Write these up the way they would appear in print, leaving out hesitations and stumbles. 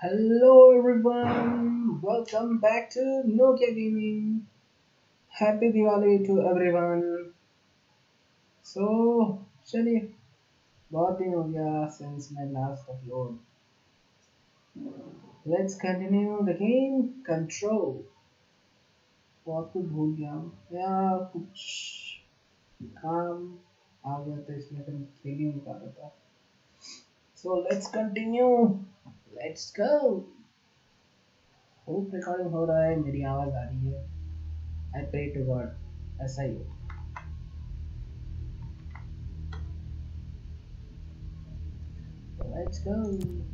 Hello everyone, welcome back to Nokia Gaming. Happy Diwali to everyone. So, चलिए, बहुत दिन हो गया since my last upload. Let's continue the game Control. बहुत कुछ भूल गया या कुछ काम आ गया तो इसमें तो खेल ही नहीं पा रहा था. So let's continue. Let's go. Hope recording हो रहा है, मेरी आवाज आ रही है. I pray to God ऐसा ही हो. Let's go.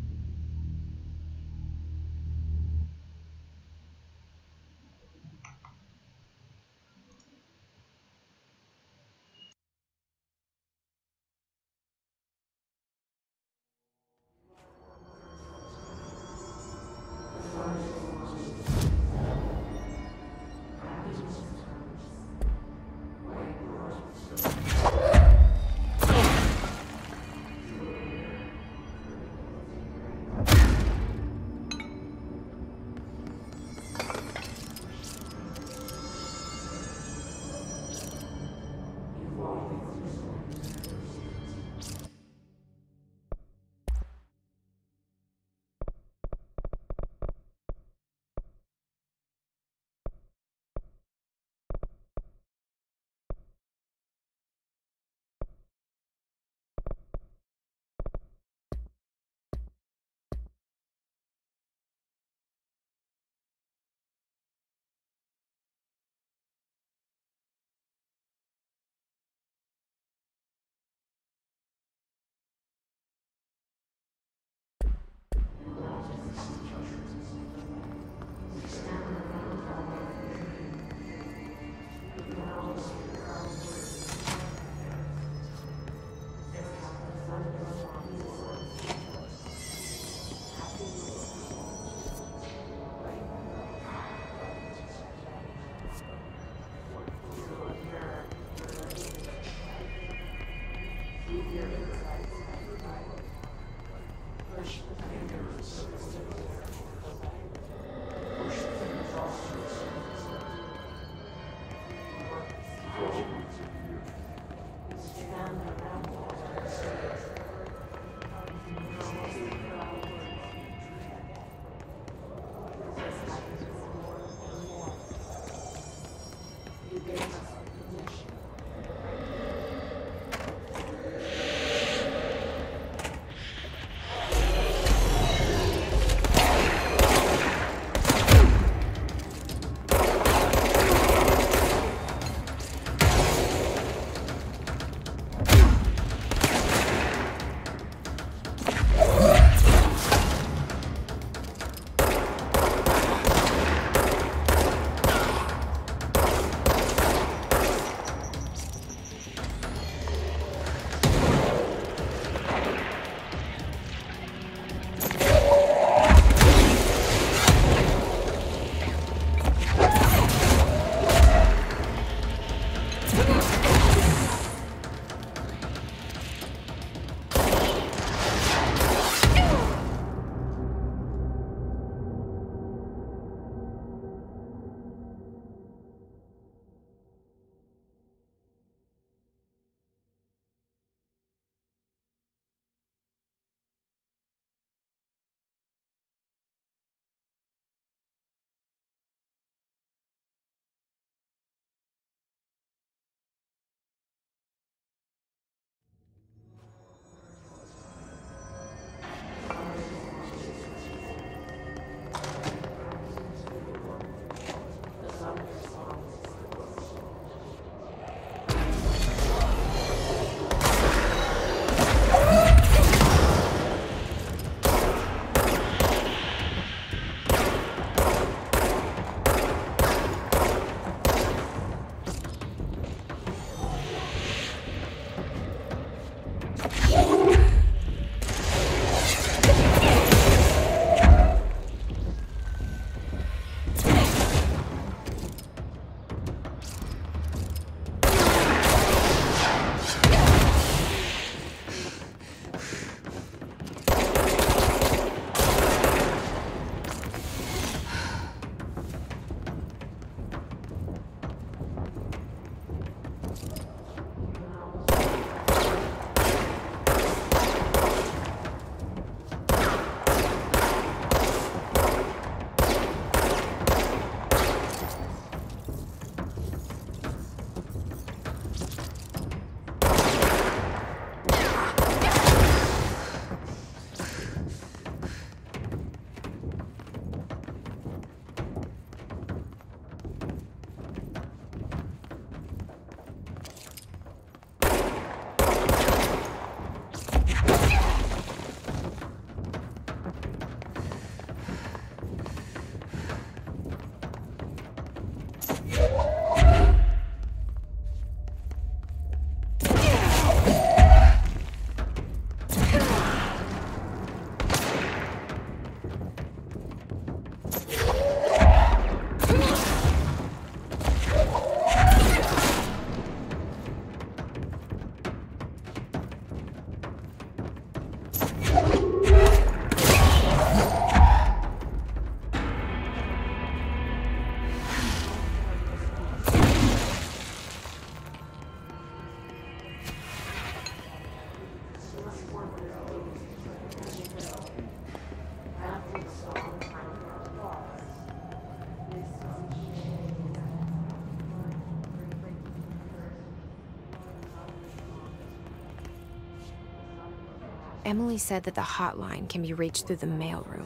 Emily said that the hotline can be reached through the mailroom.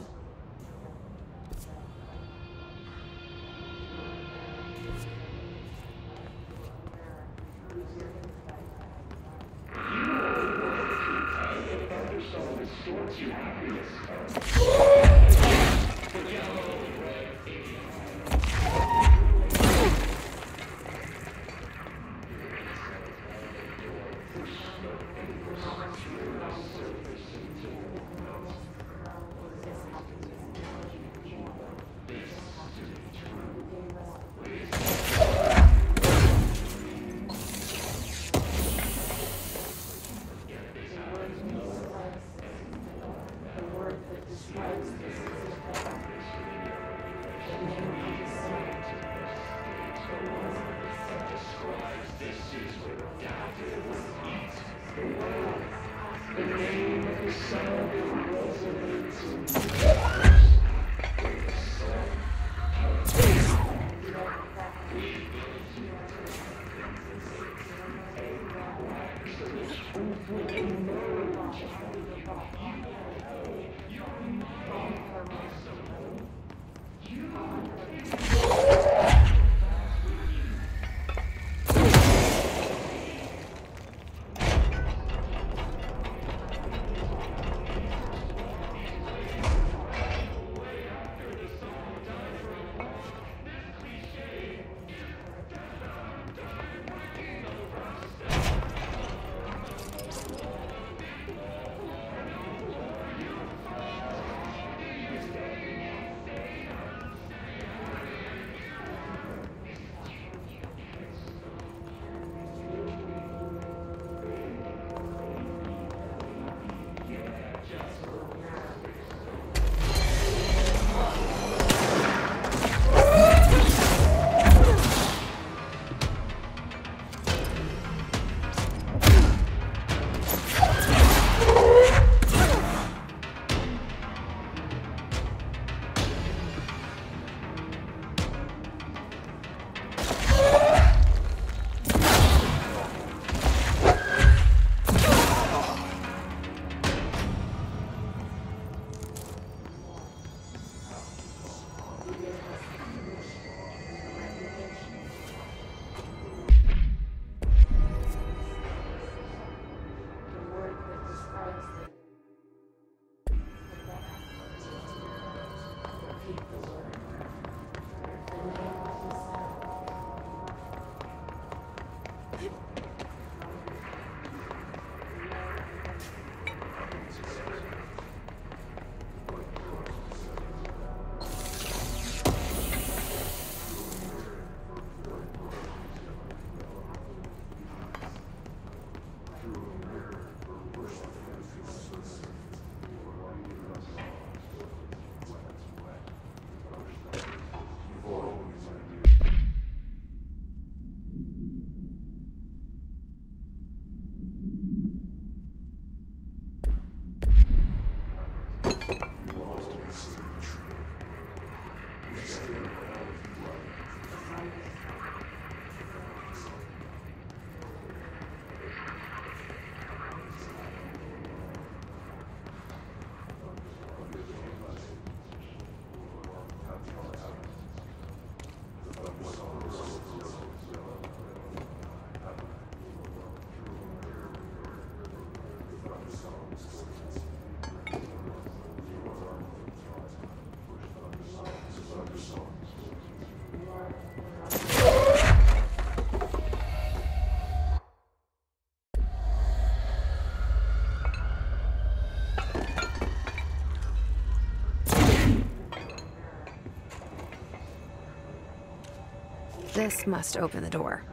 This must open the door.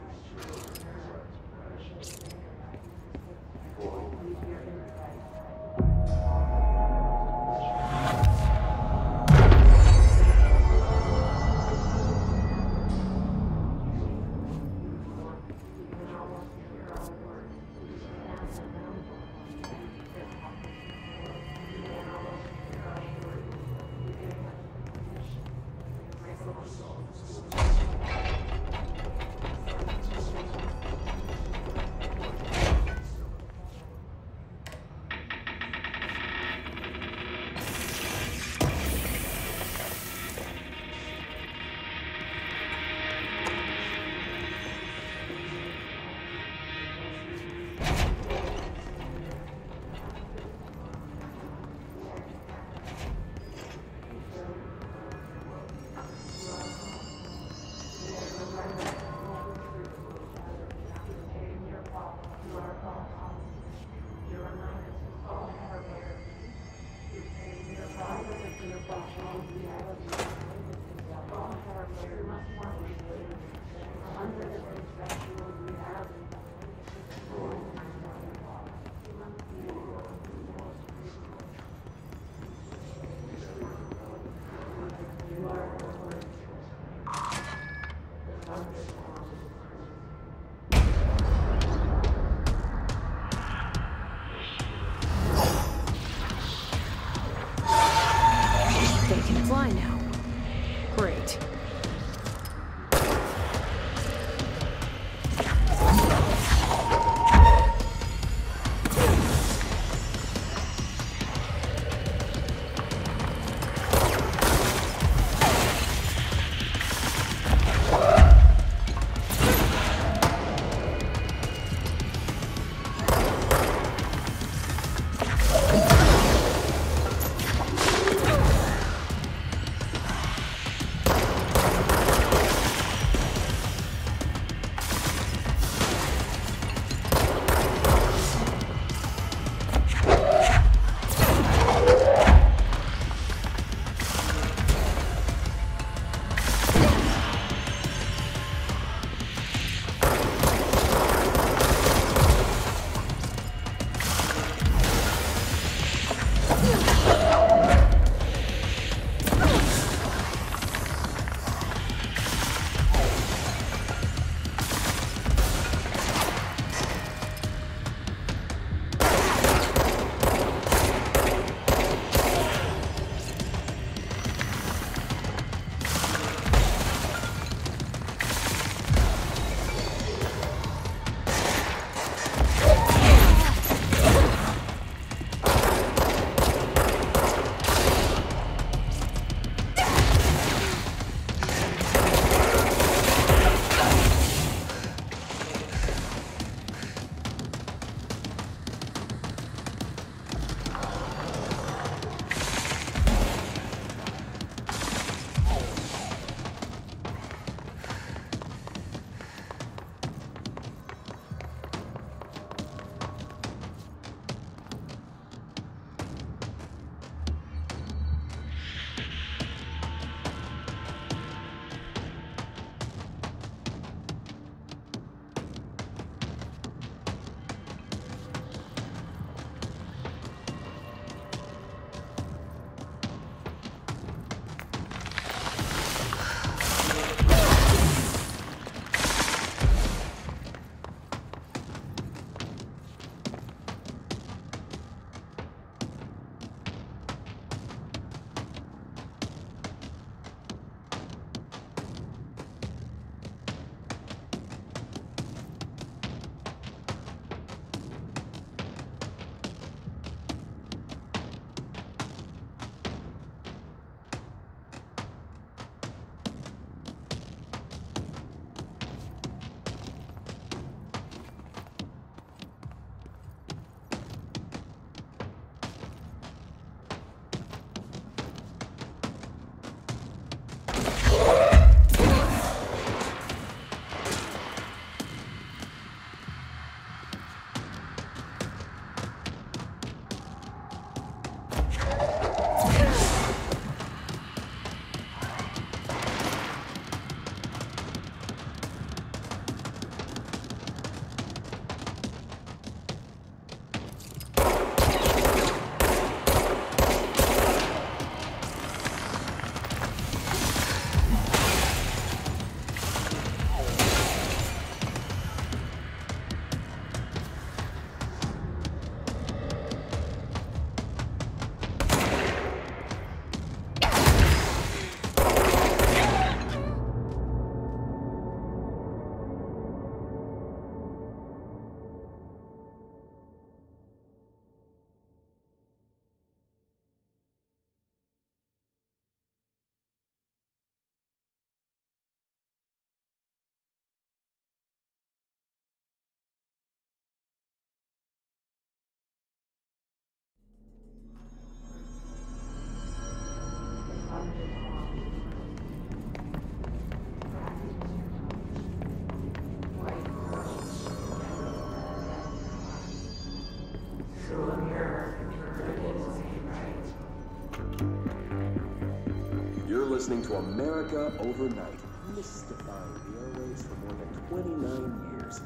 listening to America Overnight, mystifying the airwaves for more than 29 years.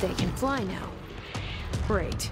They can fly now. Great.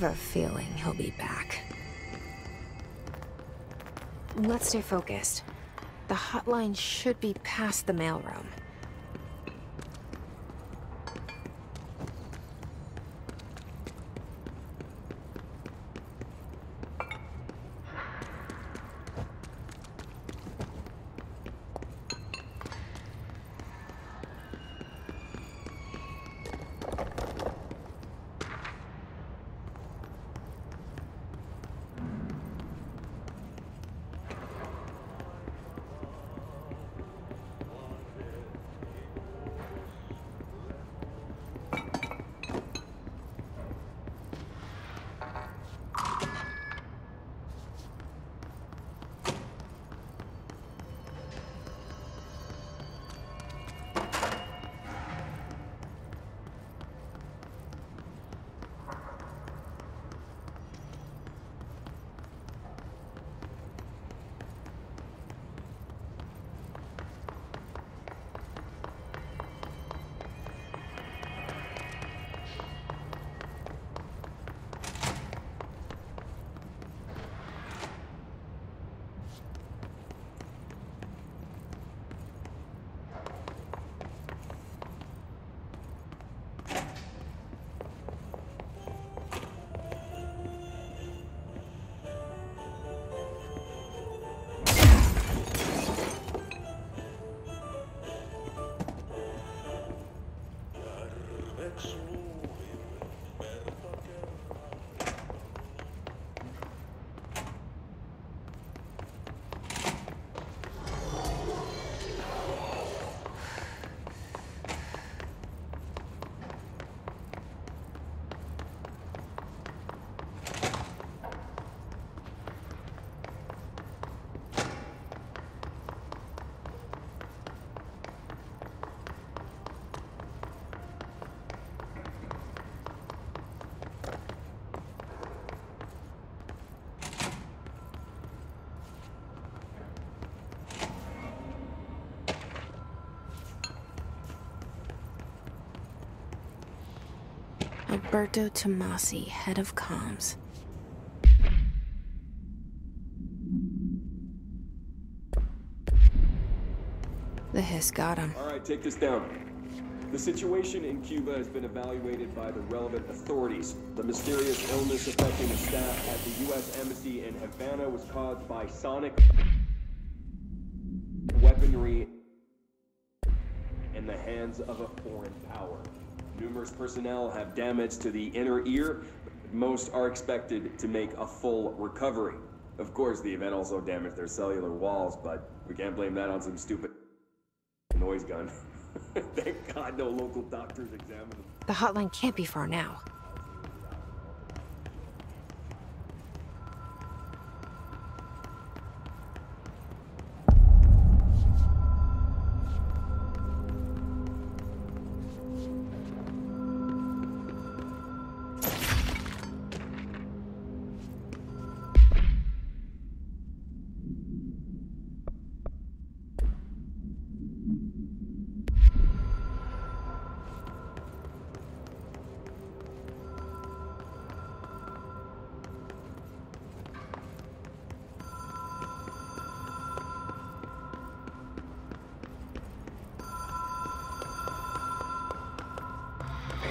have a feeling he'll be back. Let's stay focused. The hotline should be past the mailroom. Roberto Tomasi, head of comms. The hiss got him. All right, take this down. The situation in Cuba has been evaluated by the relevant authorities. The mysterious illness affecting the staff at the U.S. Embassy in Havana was caused by sonic weaponry in the hands of a foreign power. Numerous personnel have damage to the inner ear. Most are expected to make a full recovery. Of course, the event also damaged their cellular walls, but we can't blame that on some stupid noise gun. Thank God no local doctors examined them. The hotline can't be far now.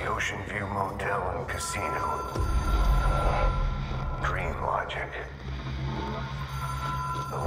Ocean View Motel and Casino. Dream logic. The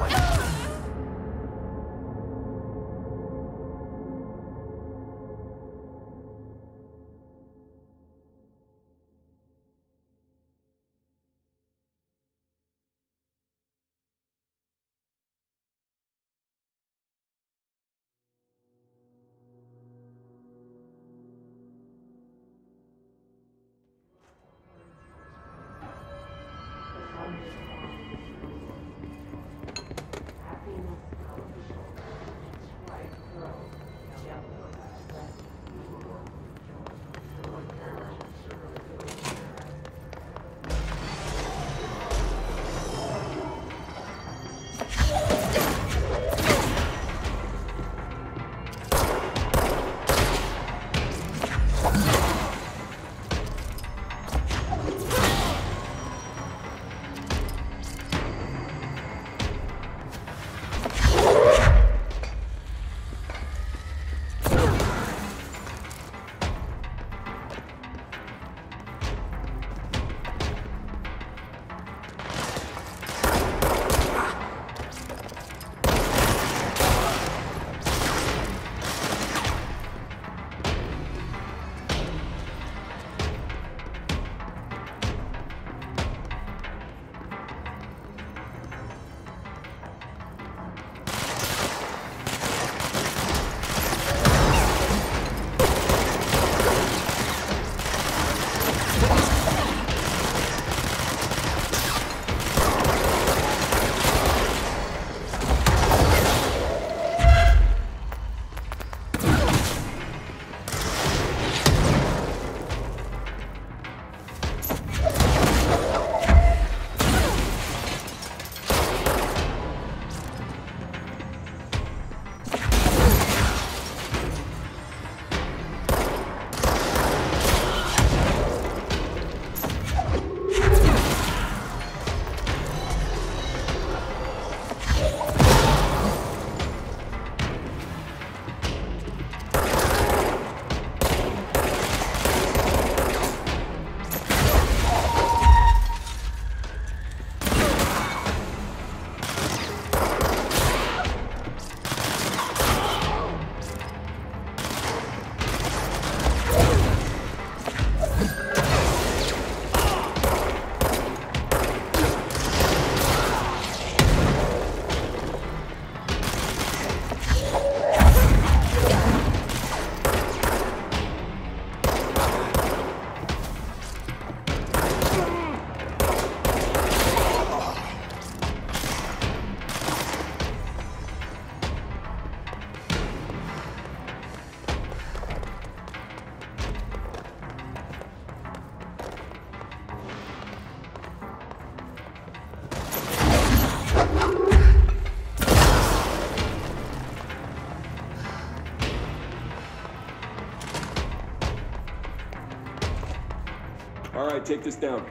right, take this down.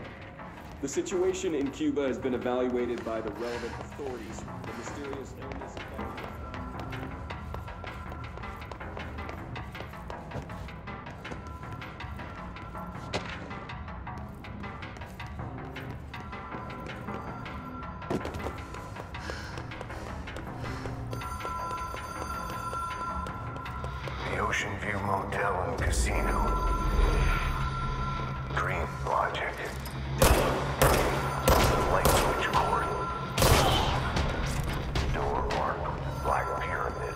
The situation in Cuba has been evaluated by the relevant authorities. The mysterious illness... The Ocean View Motel and Casino. Dream logic. Light switch cord. Door marked with black pyramid.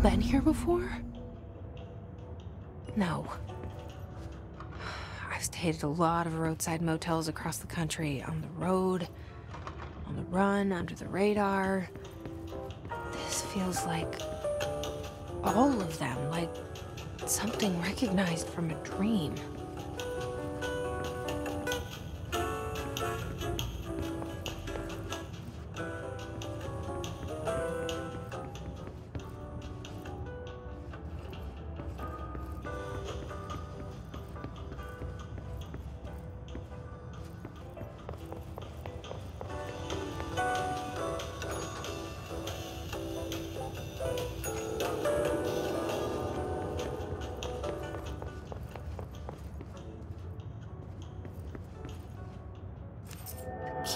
Been here before? No. I've stayed at a lot of roadside motels across the country, on the road, on the run, under the radar. This feels like all of them, like something recognized from a dream.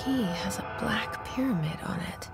Key has a black pyramid on it.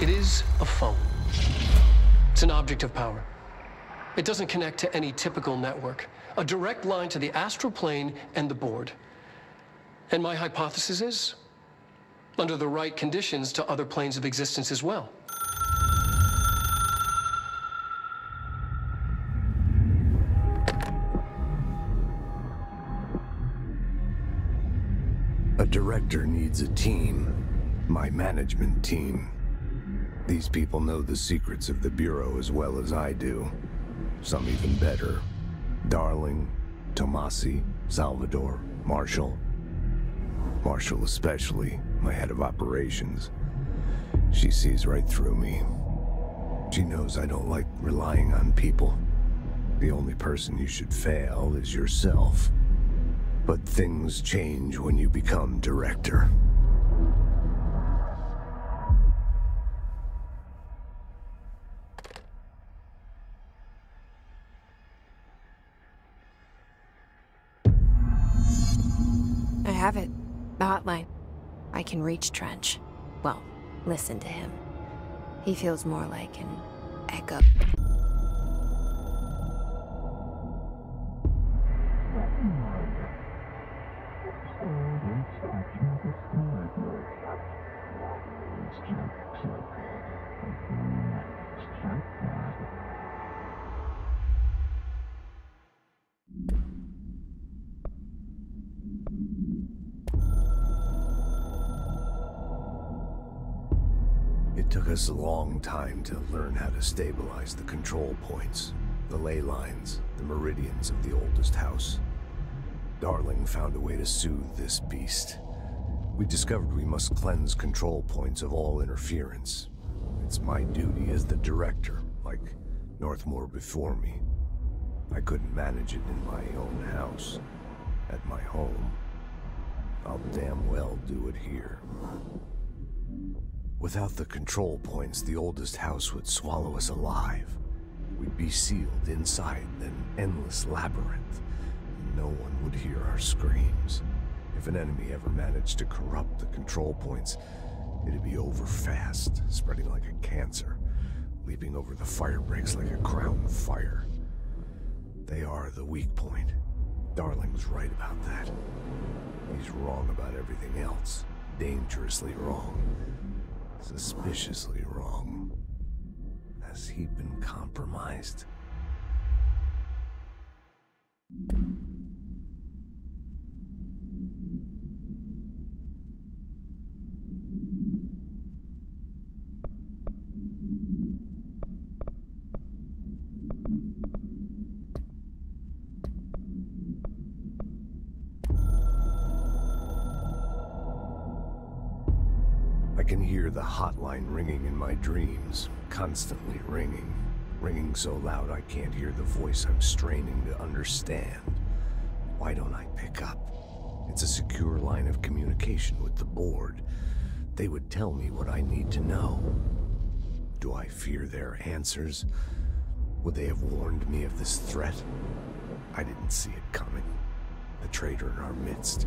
It is a phone. It's an object of power. It doesn't connect to any typical network. A direct line to the astral plane and the board. And my hypothesis is, under the right conditions, to other planes of existence as well. A director needs a team. My management team. These people know the secrets of the Bureau as well as I do. Some even better. Darling, Tomasi, Salvador, Marshall. Marshall especially, my head of operations. She sees right through me. She knows I don't like relying on people. The only person you should fail is yourself. But things change when you become director. I have it. The hotline. I can reach Trench. Well, listen to him. He feels more like an echo. A long time to learn how to stabilize the control points, the ley lines, the meridians of the oldest house. Darling found a way to soothe this beast. We discovered we must cleanse control points of all interference. It's my duty as the director, like Northmoor before me. I couldn't manage it in my own house, at my home. I'll damn well do it here. Without the control points, the oldest house would swallow us alive. We'd be sealed inside an endless labyrinth. No one would hear our screams. If an enemy ever managed to corrupt the control points, it'd be over fast, spreading like a cancer, leaping over the fire breaks like a crown of fire. They are the weak point. Darling's right about that. He's wrong about everything else. Dangerously wrong. Suspiciously wrong. Has he been compromised? I can hear the hotline ringing in my dreams, constantly ringing. Ringing so loud I can't hear the voice I'm straining to understand. Why don't I pick up? It's a secure line of communication with the board. They would tell me what I need to know. Do I fear their answers? Would they have warned me of this threat? I didn't see it coming. A traitor in our midst,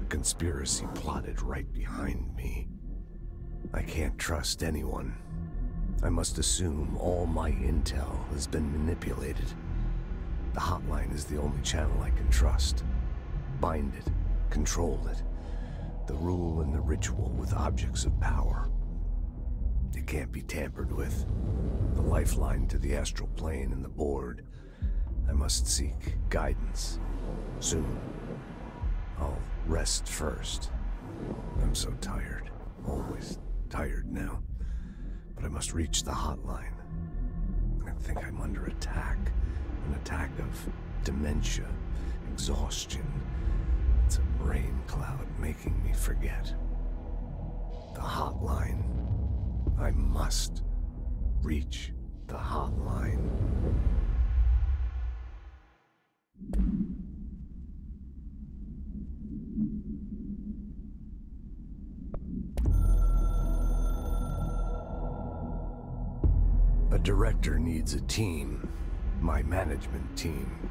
a conspiracy plotted right behind me. I can't trust anyone. I must assume all my intel has been manipulated. The hotline is the only channel I can trust. Bind it, control it. The rule and the ritual with objects of power. It can't be tampered with. The lifeline to the astral plane and the board. I must seek guidance. Soon. I'll rest first. I'm so tired. Always. Tired now, but I must reach the hotline. I think I'm under attack. An attack of dementia, exhaustion. It's a brain cloud making me forget. The hotline. I must reach the hotline. Director needs a team. My management team.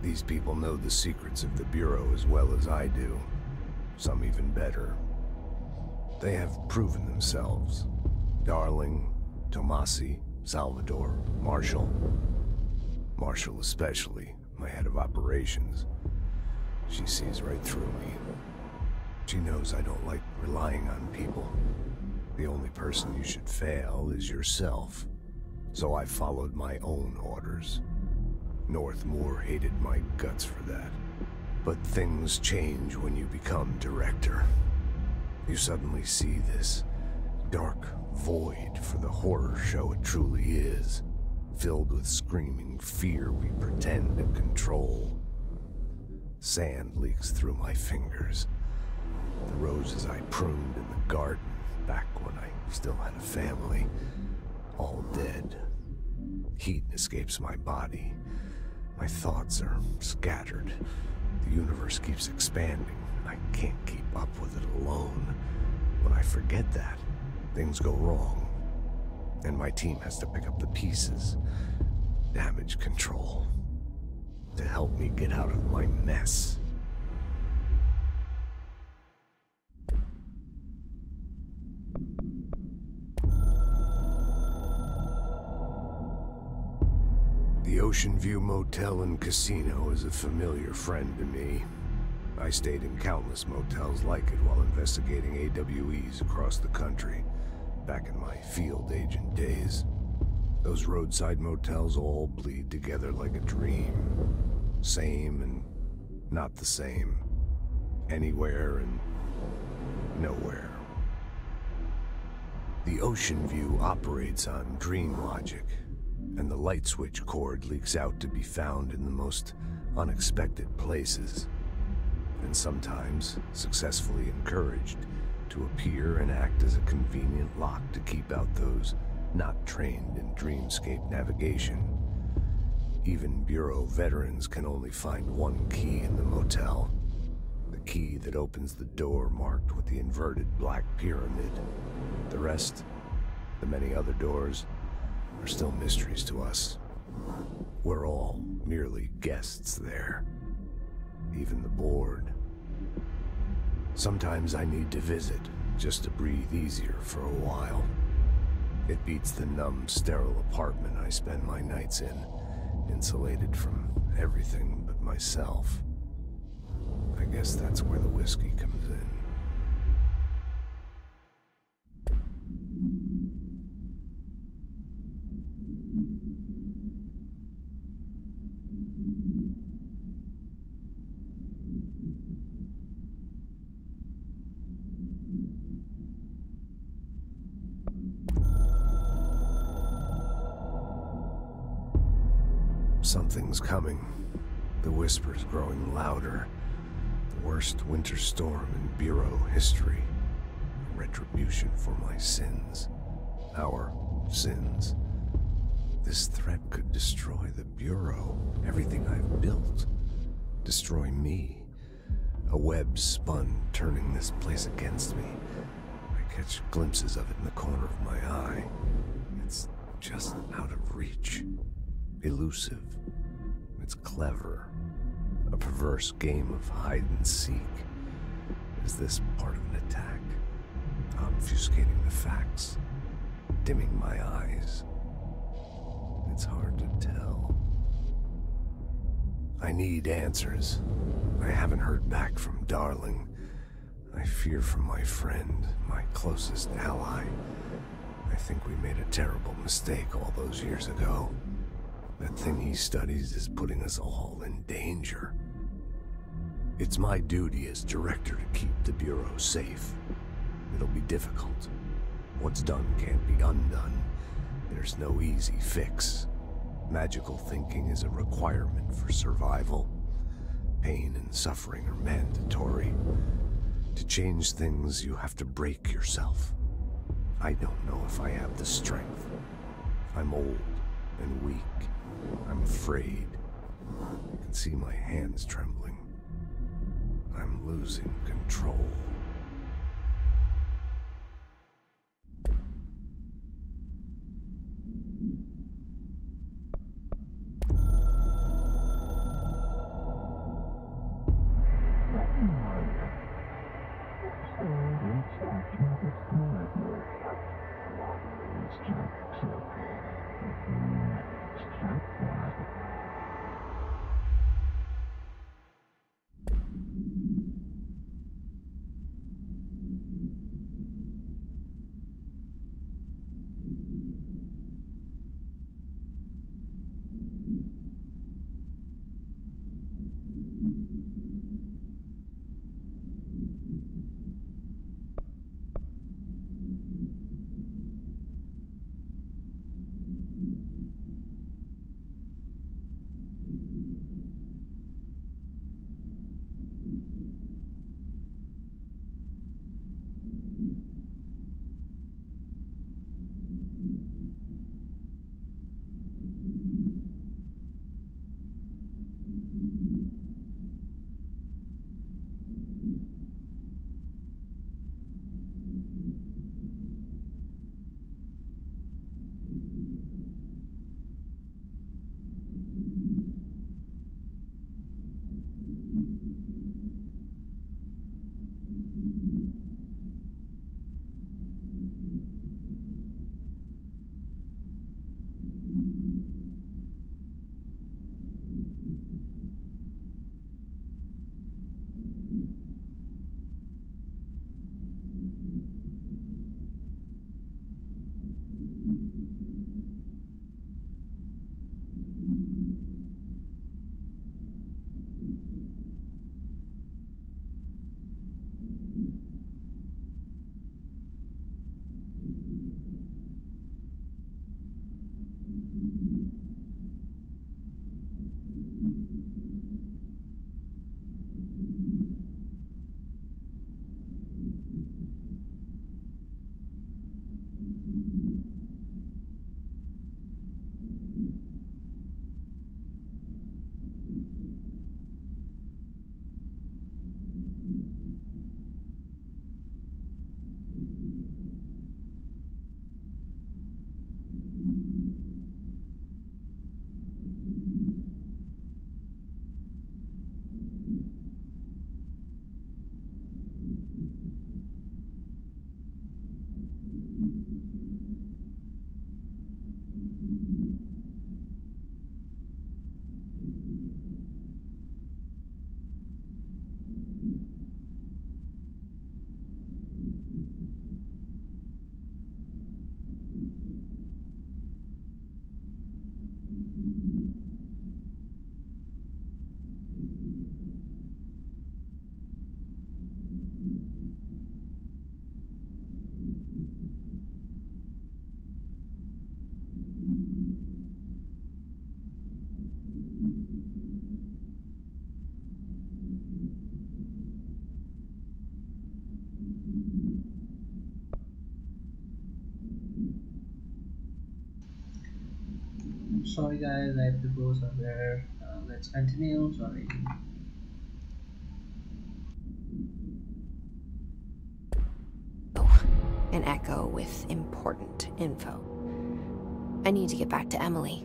These people know the secrets of the Bureau as well as I do. Some even better. They have proven themselves. Darling, Tomasi, Salvador, Marshall. Marshall especially, my head of operations. She sees right through me. She knows I don't like relying on people. The only person you should fail is yourself. So I followed my own orders. Northmoor hated my guts for that. But things change when you become director. You suddenly see this dark void for the horror show it truly is, filled with screaming fear we pretend to control. Sand leaks through my fingers. The roses I pruned in the garden back when I still had a family, all dead. Heat escapes my body. My thoughts are scattered. The universe keeps expanding, and I can't keep up with it alone. When I forget that, things go wrong, and my team has to pick up the pieces. Damage control. To help me get out of my mess. The Ocean View Motel and Casino is a familiar friend to me. I stayed in countless motels like it while investigating AWEs across the country, back in my field agent days. Those roadside motels all bleed together like a dream. Same and not the same. Anywhere and nowhere. The Ocean View operates on dream logic, and the light switch cord leaks out to be found in the most unexpected places, and sometimes successfully encouraged to appear and act as a convenient lock to keep out those not trained in dreamscape navigation. Even Bureau veterans can only find one key in the motel, the key that opens the door marked with the inverted black pyramid. The rest, the many other doors, are still mysteries to us. We're all merely guests there. Even the board. Sometimes I need to visit, just to breathe easier for a while. It beats the numb, sterile apartment I spend my nights in, insulated from everything but myself. I guess that's where the whiskey comes in. Something's coming. The whispers growing louder. The worst winter storm in Bureau history. Retribution for my sins. Our sins. This threat could destroy the Bureau, everything I've built. Destroy me. A web spun, turning this place against me. I catch glimpses of it in the corner of my eye. It's just out of reach. Elusive. It's clever. A perverse game of hide and seek. Is this part of an attack? Obfuscating the facts. Dimming my eyes. It's hard to tell. I need answers. I haven't heard back from Darling. I fear for my friend, my closest ally. I think we made a terrible mistake all those years ago. That thing he studies is putting us all in danger. It's my duty as director to keep the Bureau safe. It'll be difficult. What's done can't be undone. There's no easy fix. Magical thinking is a requirement for survival. Pain and suffering are mandatory. To change things, you have to break yourself. I don't know if I have the strength. I'm old and weak. I'm afraid. I can see my hands trembling. I'm losing control. Sorry guys, I have to go somewhere. Let's continue. Sorry. Oh, an echo with important info. I need to get back to Emily.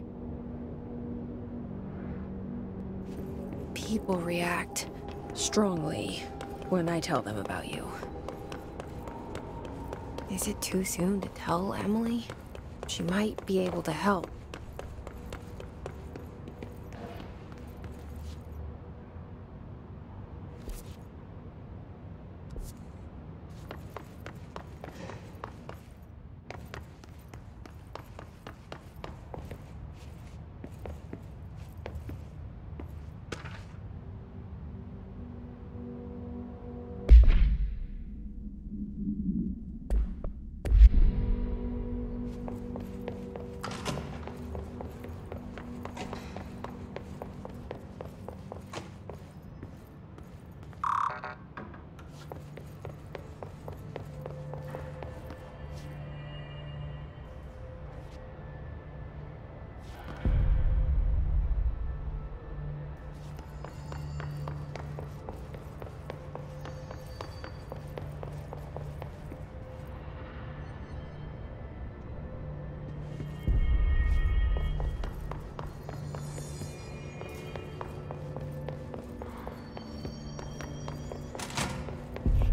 People react strongly when I tell them about you. Is it too soon to tell Emily? She might be able to help.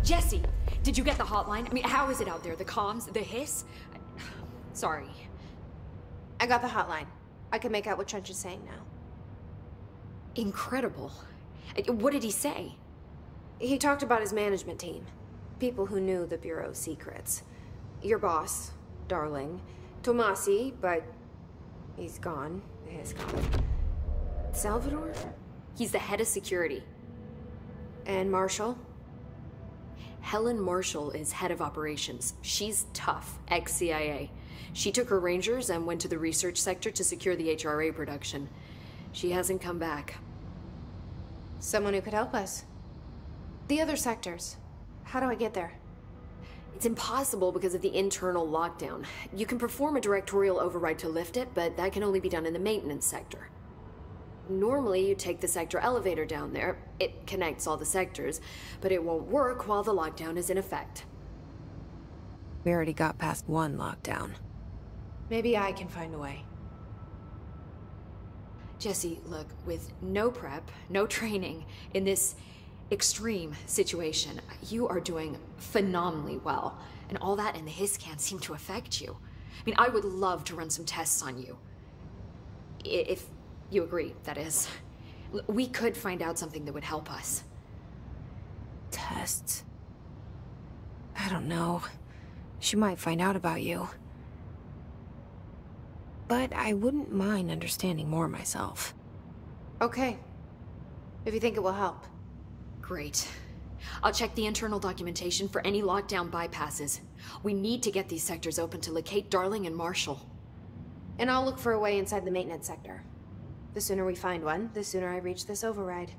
Jesse, did you get the hotline? I mean, how is it out there? The comms? The hiss? Sorry. I got the hotline. I can make out what Trench is saying now. Incredible. What did he say? He talked about his management team. People who knew the Bureau's secrets. Your boss, Darling. Tomasi, but he's gone. He's gone. Salvador? He's the head of security. And Marshall? Helen Marshall is head of operations. She's tough, ex-CIA. She took her Rangers and went to the research sector to secure the HRA production. She hasn't come back. Someone who could help us. The other sectors. How do I get there? It's impossible because of the internal lockdown. You can perform a directorial override to lift it, but that can only be done in the maintenance sector. Normally, you take the sector elevator down there. It connects all the sectors, but it won't work while the lockdown is in effect. We already got past one lockdown. Maybe I can find a way. Jesse, look, with no prep, no training, in this extreme situation, you are doing phenomenally well. And all that and the hiss can't seem to affect you. I mean, I would love to run some tests on you. If you agree, that is. We could find out something that would help us. Tests? I don't know. She might find out about you. But I wouldn't mind understanding more myself. Okay. If you think it will help. Great. I'll check the internal documentation for any lockdown bypasses. We need to get these sectors open to locate Darling and Marshall. And I'll look for a way inside the maintenance sector. The sooner we find one, the sooner I reach this override.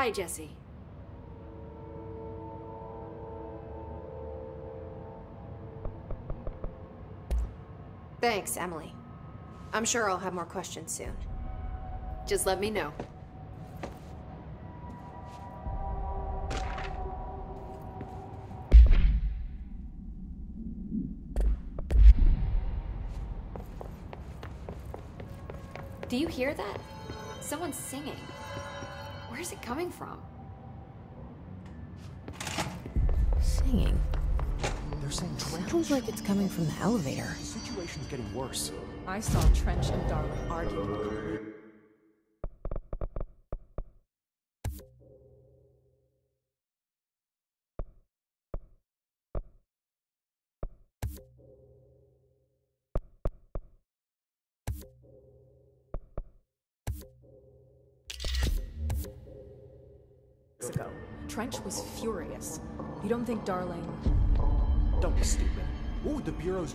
Hi, Jesse. Thanks, Emily. I'm sure I'll have more questions soon. Just let me know. Do you hear that? Someone's singing. Where's it coming from? Singing. They're saying Trench. Sounds like it's coming from the elevator. The situation's getting worse. I saw Trench and Darling arguing. Ago. Trench was furious. You don't think Darling... Don't be stupid. What would the Bureau's...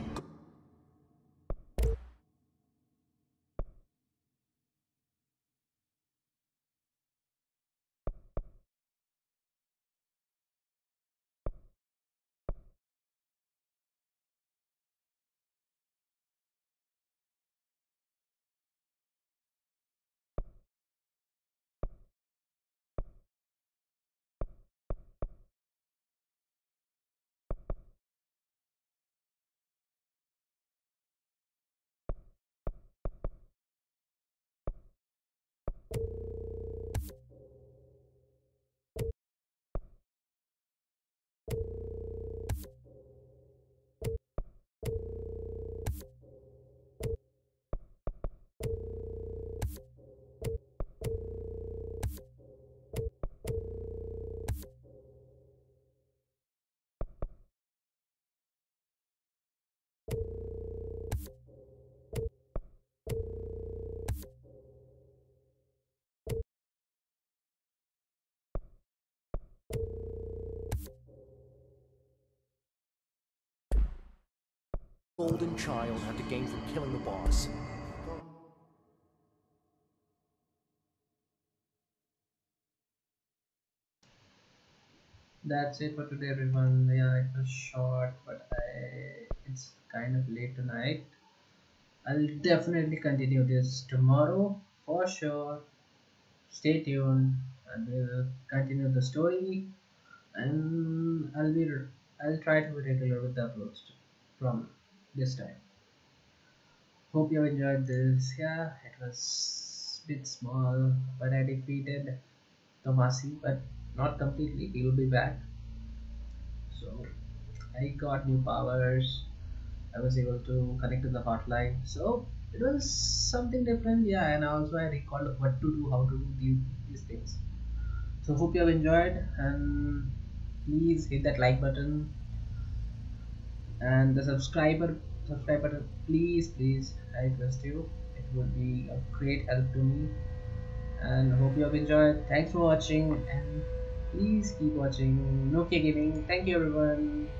golden child had to gain from killing the boss. That's it for today, everyone. Yeah, it was short, but it's kind of late tonight. I'll definitely continue this tomorrow for sure. Stay tuned, and we'll continue the story, and I'll try to be regular with the uploads from this time. Hope you enjoyed this. Yeah, it was a bit small, but I defeated Tomasi, but not completely. He will be back. So I got new powers. I was able to connect to the hotline, so it was something different. Yeah, and also I recalled what to do, how to do these things. So hope you have enjoyed, and please hit that like button and the subscribe button. Please I request you. It would be a great help to me, and hope you have enjoyed. Thanks for watching, and please keep watching Nokia Gaming. Thank you, everyone.